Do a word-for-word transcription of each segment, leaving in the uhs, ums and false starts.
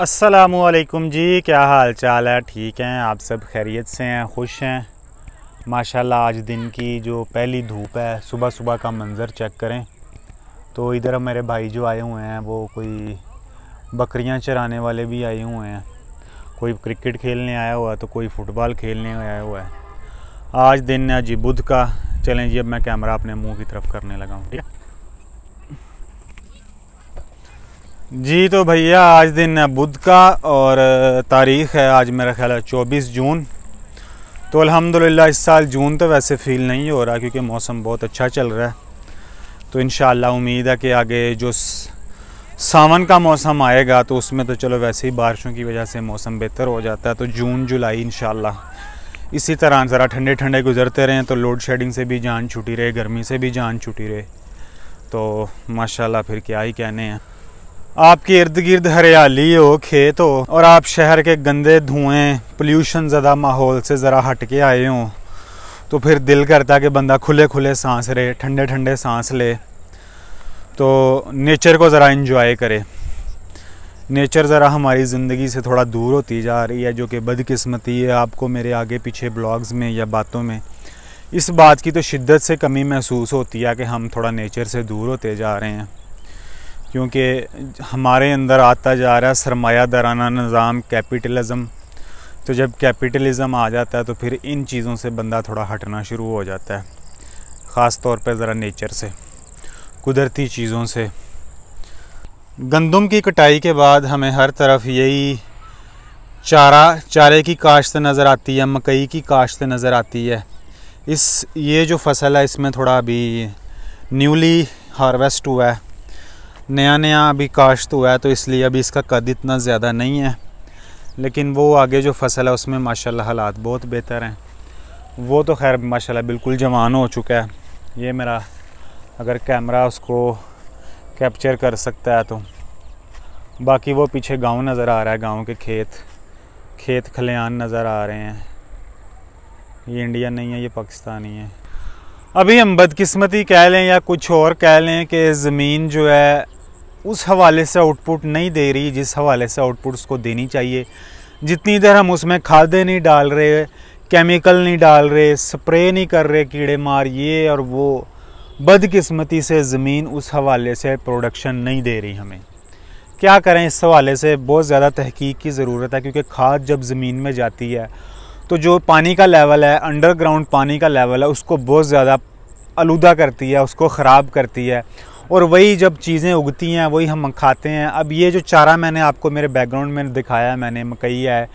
अस्सलामुअलैकुम जी, क्या हाल चाल है? ठीक हैं, आप सब खैरियत से हैं, खुश हैं? माशाल्लाह आज दिन की जो पहली धूप है, सुबह सुबह का मंज़र चेक करें। तो इधर मेरे भाई जो आए हुए हैं वो कोई बकरियां चराने वाले भी आए हुए हैं, कोई क्रिकेट खेलने आया हुआ है तो कोई फ़ुटबॉल खेलने आया हुआ है। आज दिन है जी बुध का। चलें जी, अब मैं कैमरा अपने मुँह की तरफ करने लगा हूँ, ठीक है जी। तो भैया आज दिन है बुध का और तारीख़ है आज मेरा ख्याल है चौबीस जून। तो अल्हम्दुलिल्लाह इस साल जून तो वैसे फ़ील नहीं हो रहा क्योंकि मौसम बहुत अच्छा चल रहा है। तो इंशाल्लाह उम्मीद है कि आगे जो सावन का मौसम आएगा तो उसमें तो चलो वैसे ही बारिशों की वजह से मौसम बेहतर हो जाता है। तो जून जुलाई इंशाल्लाह इसी तरह ज़रा ठंडे ठंडे गुजरते रहें तो लोड शेडिंग से भी जान छुटी रहे, गर्मी से भी जान छुटी रहे। तो माशाल्लाह फिर क्या ही कहने हैं। आपके इर्द गिर्द हरियाली हो, खेत हो और आप शहर के गंदे धुएं पोल्यूशन ज़्यादा माहौल से ज़रा हट के आए हों तो फिर दिल करता है कि बंदा खुले खुले सांस ले, ठंडे ठंडे सांस ले, तो नेचर को ज़रा एंजॉय करे। नेचर ज़रा हमारी ज़िंदगी से थोड़ा दूर होती जा रही है, जो कि बदकिस्मती है। आपको मेरे आगे पीछे ब्लॉग्स में या बातों में इस बात की तो शिद्दत से कमी महसूस होती है कि हम थोड़ा नेचर से दूर होते जा रहे हैं, क्योंकि हमारे अंदर आता जा रहा है सरमायादाराना निज़ाम, कैपिटलिज़म। तो जब कैपिटलिज़म आ जाता है तो फिर इन चीज़ों से बंदा थोड़ा हटना शुरू हो जाता है, ख़ास तौर पे ज़रा नेचर से, कुदरती चीज़ों से। गंदम की कटाई के बाद हमें हर तरफ यही चारा चारे की काश्त नज़र आती है, मकई की काश्त नज़र आती है। इस ये जो फसल है इसमें थोड़ा अभी न्यूली हार्वेस्ट हुआ है, नया नया अभी काश्त हुआ है, तो इसलिए अभी इसका कद इतना ज़्यादा नहीं है। लेकिन वो आगे जो फसल है उसमें माशाल्लाह हालात बहुत बेहतर हैं। वो तो खैर माशाल्लाह बिल्कुल जवान हो चुका है। ये मेरा अगर कैमरा उसको कैप्चर कर सकता है तो बाकी वो पीछे गांव नज़र आ रहा है, गांव के खेत खेत खलिहान नज़र आ रहे हैं। ये इंडिया नहीं है, ये पाकिस्तानी है। अभी हम बदकिस्मती कह लें या कुछ और कह लें कि ज़मीन जो है उस हवाले से आउटपुट नहीं दे रही जिस हवाले से आउटपुट उसको देनी चाहिए। जितनी देर हम उसमें खादें नहीं डाल रहे, केमिकल नहीं डाल रहे, स्प्रे नहीं कर रहे कीड़े मार ये और वो, बदकिस्मती से ज़मीन उस हवाले से प्रोडक्शन नहीं दे रही। हमें क्या करें इस हवाले से बहुत ज़्यादा तहकीक की ज़रूरत है, क्योंकि खाद जब ज़मीन में जाती है तो जो पानी का लेवल है, अंडरग्राउंड पानी का लेवल है, उसको बहुत ज़्यादा आलूदा करती है, उसको ख़राब करती है। और वही जब चीज़ें उगती हैं वही हम खाते हैं। अब ये जो चारा मैंने आपको मेरे बैकग्राउंड में दिखाया, मैंने मकई है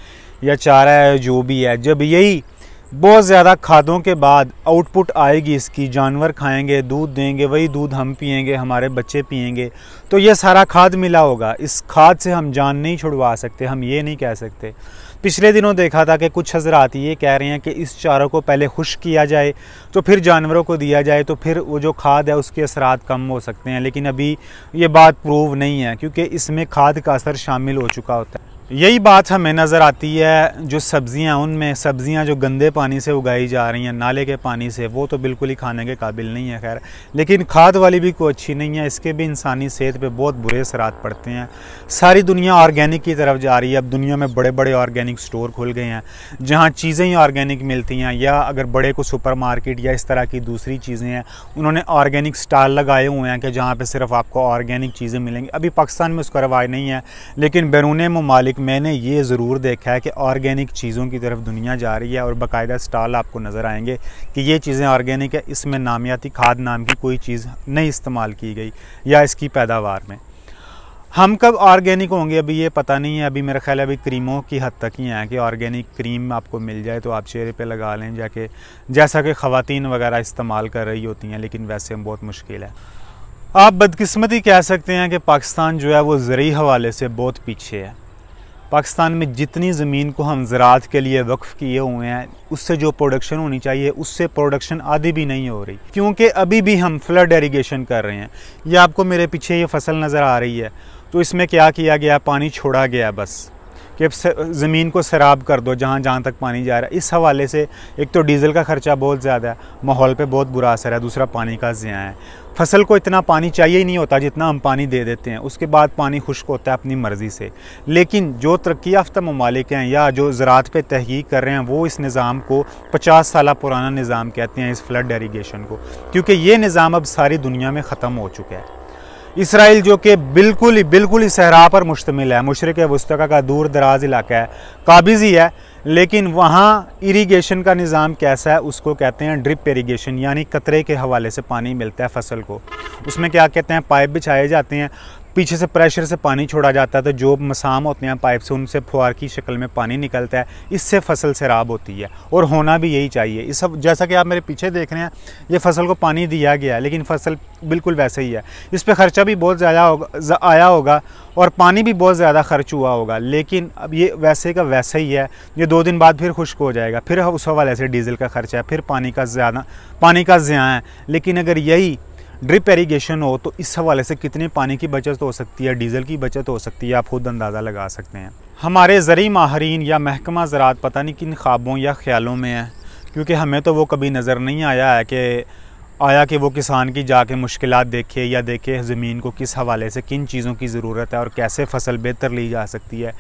या चारा है जो भी है, जब यही बहुत ज़्यादा खादों के बाद आउटपुट आएगी इसकी, जानवर खाएंगे, दूध देंगे, वही दूध हम पिएंगे, हमारे बच्चे पिएंगे, तो ये सारा खाद मिला होगा। इस खाद से हम जान नहीं छुड़वा सकते, हम ये नहीं कह सकते। पिछले दिनों देखा था कि कुछ हजरात ये कह रहे हैं कि इस चारों को पहले खुश्क किया जाए तो फिर जानवरों को दिया जाए तो फिर वो जो खाद है उसके असरात कम हो सकते हैं। लेकिन अभी ये बात प्रूव नहीं है, क्योंकि इसमें खाद का असर शामिल हो चुका होता है। यही बात हमें नज़र आती है जो सब्ज़ियाँ, उनमें सब्ज़ियाँ जो गंदे पानी से उगाई जा रही हैं, नाले के पानी से, वो तो बिल्कुल ही खाने के काबिल नहीं है। खैर लेकिन खाद वाली भी कोई अच्छी नहीं है, इसके भी इंसानी सेहत पे बहुत बुरे असरात पड़ते हैं। सारी दुनिया ऑर्गेनिक की तरफ जा रही है। अब दुनिया में बड़े बड़े ऑर्गेनिक स्टोर खुल गए हैं जहाँ चीज़ें ही ऑर्गेनिक मिलती हैं, या अगर बड़े को सुपर मार्केट या इस तरह की दूसरी चीज़ें हैं, उन्होंने ऑर्गेनिक स्टाल लगाए हुए हैं कि जहाँ पर सिर्फ आपको ऑर्गेनिक चीज़ें मिलेंगी। अभी पाकिस्तान में उसका रवाज नहीं है, लेकिन बैरून ममालिक मैंने ये ज़रूर देखा है कि ऑर्गेनिक चीज़ों की तरफ दुनिया जा रही है और बाकायदा स्टाल आपको नज़र आएंगे कि ये चीज़ें ऑर्गेनिक है, इसमें नामियाती खाद नाम की कोई चीज़ नहीं इस्तेमाल की गई या इसकी पैदावार में। हम कब ऑर्गेनिक होंगे अभी ये पता नहीं है। अभी मेरा ख्याल है अभी क्रीमों की हद तक ही है कि ऑर्गेनिक क्रीम आपको मिल जाए तो आप चेहरे पे लगा लें जाके, जैसा कि ख़वातीन वगैरह इस्तेमाल कर रही होती हैं, लेकिन वैसे बहुत मुश्किल है। आप बदकिस्मती कह सकते हैं कि पाकिस्तान जो है वो ज़रिए हवाले से बहुत पीछे है। पाकिस्तान में जितनी ज़मीन को हम ज़राअत के लिए वक्फ़ किए हुए हैं उससे जो प्रोडक्शन होनी चाहिए उससे प्रोडक्शन आधी भी नहीं हो रही, क्योंकि अभी भी हम फ्लड इरिगेशन कर रहे हैं। ये आपको मेरे पीछे ये फसल नज़र आ रही है, तो इसमें क्या किया गया, पानी छोड़ा गया बस कि ज़मीन को सैराब कर दो जहाँ जहाँ तक पानी जा रहा है। इस हवाले से एक तो डीज़ल का ख़र्चा बहुत ज़्यादा है, माहौल पर बहुत बुरा असर है, दूसरा पानी का ज़ियाँ है। फसल को इतना पानी चाहिए ही नहीं होता जितना हम पानी दे देते हैं। उसके बाद पानी खुश्क होता है अपनी मर्ज़ी से। लेकिन जो तरक्की याफ्ता ममालिक हैं या जो ज़रात पे तहकीक कर रहे हैं वो इस निज़ाम को पचास साल पुराना निज़ाम कहते हैं, इस फ्लड इरीगेशन को, क्योंकि ये निज़ाम अब सारी दुनिया में ख़त्म हो चुका है। इसराइल जो कि बिल्कुल ही बिल्कुल ही सहरा पर मुश्तमिल है, मशरिक़ वस्ता का दूर दराज इलाका है, काबिज़ी है, लेकिन वहाँ इरीगेशन का निज़ाम कैसा है, उसको कहते हैं ड्रिप इरीगेशन, यानी कतरे के हवाले से पानी मिलता है फसल को। उसमें क्या कहते हैं, पाइप बिछाए जाते हैं, पीछे से प्रेशर से पानी छोड़ा जाता है, तो जो मसाम होते हैं पाइप से उनसे फुहार की शक्ल में पानी निकलता है, इससे फसल सैराब होती है और होना भी यही चाहिए। इस सब जैसा कि आप मेरे पीछे देख रहे हैं, ये फसल को पानी दिया गया है लेकिन फसल बिल्कुल वैसे ही है। इस पे ख़र्चा भी बहुत ज़्यादा होगा, आया होगा और पानी भी बहुत ज़्यादा खर्च हुआ होगा, लेकिन अब ये वैसे का वैसे ही है। ये दो दिन बाद फिर खुश्क हो जाएगा, फिर उस हवाले से डीज़ल का खर्चा है, फिर पानी का ज़्यादा पानी का ज़ियाँ है। लेकिन अगर यही ड्रिप इरीगेशन हो तो इस हवाले से कितने पानी की बचत हो सकती है, डीज़ल की बचत हो सकती है, आप खुद अंदाज़ा लगा सकते हैं। हमारे ज़री माहरीन या महकमा ज़रात पता नहीं किन ख्वाबों या ख्यालों में है, क्योंकि हमें तो वो कभी नज़र नहीं आया है कि आया कि वो किसान की जाके मुश्किलात देखे या देखे ज़मीन को किस हवाले से किन चीज़ों की ज़रूरत है और कैसे फसल बेहतर ली जा सकती है।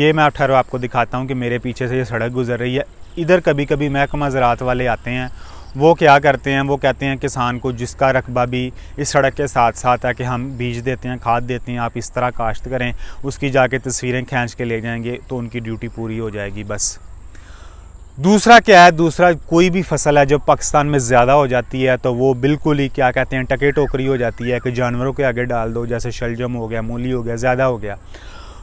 ये मैं अठारह आपको दिखाता हूँ कि मेरे पीछे से ये सड़क गुजर रही है, इधर कभी कभी महकमा ज़रात वाले आते हैं। वो क्या करते हैं, वो कहते हैं किसान को जिसका रकबा भी इस सड़क के साथ साथ है कि हम बीज देते हैं, खाद देते हैं, आप इस तरह काश्त करें, उसकी जाके तस्वीरें खींच के ले जाएंगे तो उनकी ड्यूटी पूरी हो जाएगी बस। दूसरा क्या है, दूसरा कोई भी फसल है जब पाकिस्तान में ज़्यादा हो जाती है तो वो बिल्कुल ही क्या कहते हैं टके टोकरी हो जाती है कि जानवरों के आगे डाल दो, जैसे शलजम हो गया, मूली हो गया, ज़्यादा हो गया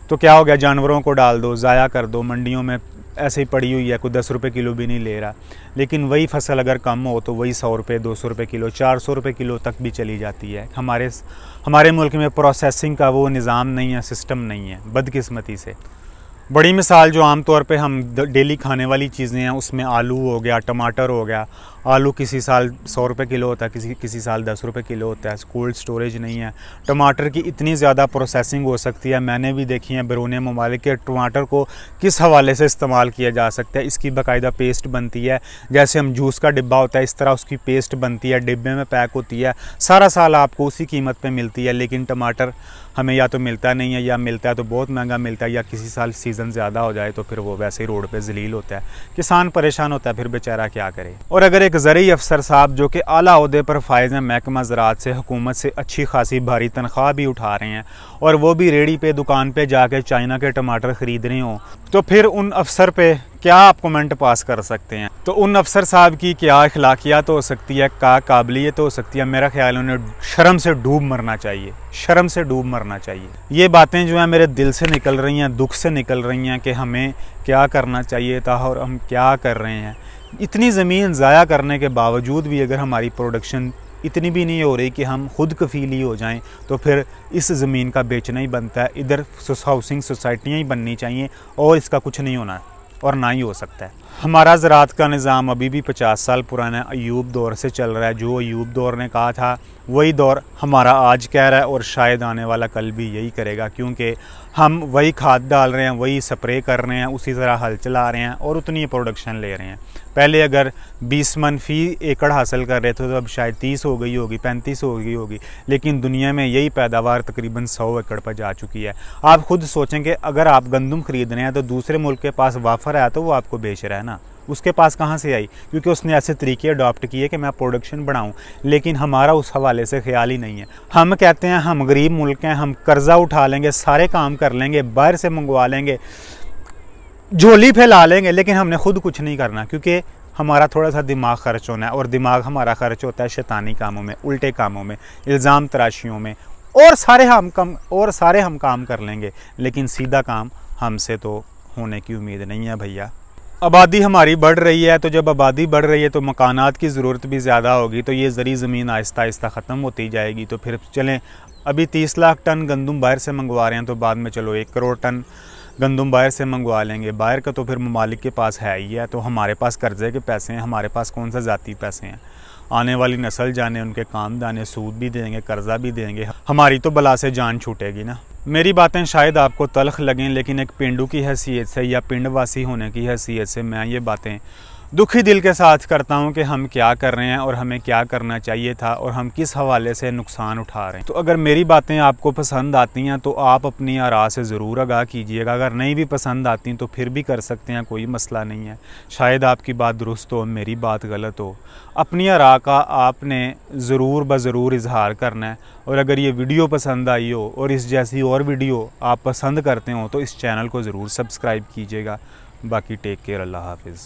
तो क्या हो गया, जानवरों को डाल दो, ज़ाया कर दो, मंडियों में ऐसे ही पड़ी हुई है, कोई दस रुपये किलो भी नहीं ले रहा। लेकिन वही फसल अगर कम हो तो वही सौ रुपये, दो सौ रुपये किलो, चार सौ रुपये किलो तक भी चली जाती है। हमारे हमारे मुल्क में प्रोसेसिंग का वो निज़ाम नहीं है, सिस्टम नहीं है बदकिस्मती से। बड़ी मिसाल जो आम तौर पे हम डेली खाने वाली चीज़ें हैं उसमें आलू हो गया, टमाटर हो गया। आलू किसी साल सौ रुपये किलो होता है, किसी किसी साल दस रुपये किलो होता है, कोल्ड स्टोरेज नहीं है। टमाटर की इतनी ज़्यादा प्रोसेसिंग हो सकती है, मैंने भी देखी है बैरून ममालिक के टमाटर को किस हवाले से इस्तेमाल किया जा सकता है। इसकी बाकायदा पेस्ट बनती है, जैसे हम जूस का डिब्बा होता है इस तरह उसकी पेस्ट बनती है, डिब्बे में पैक होती है, सारा साल आपको उसी कीमत पर मिलती है। लेकिन टमाटर हमें या तो मिलता नहीं है, या मिलता है तो बहुत महंगा मिलता है, या किसी साल सीज़न ज़्यादा हो जाए तो फिर वो वैसे ही रोड पे ज़लील होता है, किसान परेशान होता है, फिर बेचारा क्या करे। और अगर एक ज़रूरी अफसर साहब जो कि आला अहदे पर फायज़ हैं महकमा ज़रात से, हुकूमत से अच्छी खासी भारी तनख्वाह भी उठा रहे हैं और वो भी रेडी पे दुकान पर जाके चाइना के टमाटर ख़रीद रहे हों, तो फिर उन अफसर पर क्या आप कमेंट पास कर सकते हैं? तो उन अफसर साहब की क्या अखलाकियात हो सकती है, क्या काबिलियत हो सकती है? मेरा ख्याल उन्हें शर्म से डूब मरना चाहिए, शर्म से डूब मरना चाहिए। ये बातें जो हैं मेरे दिल से निकल रही हैं, दुख से निकल रही हैं कि हमें क्या करना चाहिए था और हम क्या कर रहे हैं। इतनी ज़मीन ज़ाया करने के बावजूद भी अगर हमारी प्रोडक्शन इतनी भी नहीं हो रही कि हम खुद कफ़ील ही हो जाएं, तो फिर इस ज़मीन का बेचना ही बनता है। इधर हाउसिंग सोसाइटियाँ ही बननी चाहिए और इसका कुछ नहीं होना और ना ही हो सकता है। हमारा ज़रात का निज़ाम अभी भी पचास साल पुराना अयूब दौर से चल रहा है। जो अयूब दौर ने कहा था वही दौर हमारा आज कह रहा है और शायद आने वाला कल भी यही करेगा, क्योंकि हम वही खाद डाल रहे हैं, वही स्प्रे कर रहे हैं, उसी तरह हल चला रहे हैं और उतनी ही प्रोडक्शन ले रहे हैं। पहले अगर बीस मन फी एकड़ हासिल कर रहे थे तो अब शायद तीस हो गई होगी, पैंतीस हो गई होगी, लेकिन दुनिया में यही पैदावार तकरीबन सौ एकड़ पर जा चुकी है। आप खुद सोचें कि अगर आप गंदम ख़रीद रहे हैं तो दूसरे मुल्क के पास वाफ़र आया तो वो आपको बेच रहा है ना, उसके पास कहाँ से आई? क्योंकि उसने ऐसे तरीके अडॉप्ट किए कि मैं प्रोडक्शन बढ़ाऊं, लेकिन हमारा उस हवाले से ख्याल ही नहीं है। हम कहते हैं हम गरीब मुल्क हैं, हम कर्ज़ा उठा लेंगे, सारे काम कर लेंगे, बाहर से मंगवा लेंगे, झोली फैला लेंगे, लेकिन हमने खुद कुछ नहीं करना, क्योंकि हमारा थोड़ा सा दिमाग खर्च होना है और दिमाग हमारा खर्च होता है शैतानी कामों में, उल्टे कामों में, इल्ज़ाम तराशियों में, और सारे हम कम और सारे हम काम कर लेंगे, लेकिन सीधा काम हमसे तो होने की उम्मीद नहीं है भैया। आबादी हमारी बढ़ रही है, तो जब आबादी बढ़ रही है तो मकानात की ज़रूरत भी ज़्यादा होगी, तो ये ज़री ज़मीन आहिस्ता आहिस्ता ख़त्म होती जाएगी। तो फिर चलें, अभी तीस लाख टन गंदम बाहर से मंगवा रहे हैं तो बाद में चलो एक करोड़ टन गंदम बाहर से मंगवा लेंगे। बाहर का तो फिर ममालिक के पास है ही है, तो हमारे पास कर्ज़े के पैसे हैं, हमारे पास कौन सा ज़ाती पैसे हैं? आने वाली नस्ल जाने उनके काम जाने, सूद भी देंगे, कर्ज़ा भी देंगे, हमारी तो बला से जान छूटेगी ना। मेरी बातें शायद आपको तलख लगें, लेकिन एक पेंडू की हैसियत से या पिंडवासी होने की हैसियत से मैं ये बातें दुखी दिल के साथ करता हूँ कि हम क्या कर रहे हैं और हमें क्या करना चाहिए था और हम किस हवाले से नुकसान उठा रहे हैं। तो अगर मेरी बातें आपको पसंद आती हैं तो आप अपनी आरा से ज़रूर आगाह कीजिएगा। अगर नहीं भी पसंद आती तो फिर भी कर सकते हैं, कोई मसला नहीं है। शायद आपकी बात दुरुस्त हो, मेरी बात गलत हो। अपनी आरा का आपने ज़रूर बज़रूर इजहार करना है। और अगर ये वीडियो पसंद आई हो और इस जैसी और वीडियो आप पसंद करते हो तो इस चैनल को ज़रूर सब्सक्राइब कीजिएगा। बाकी टेक केयर, अल्लाह हाफिज़।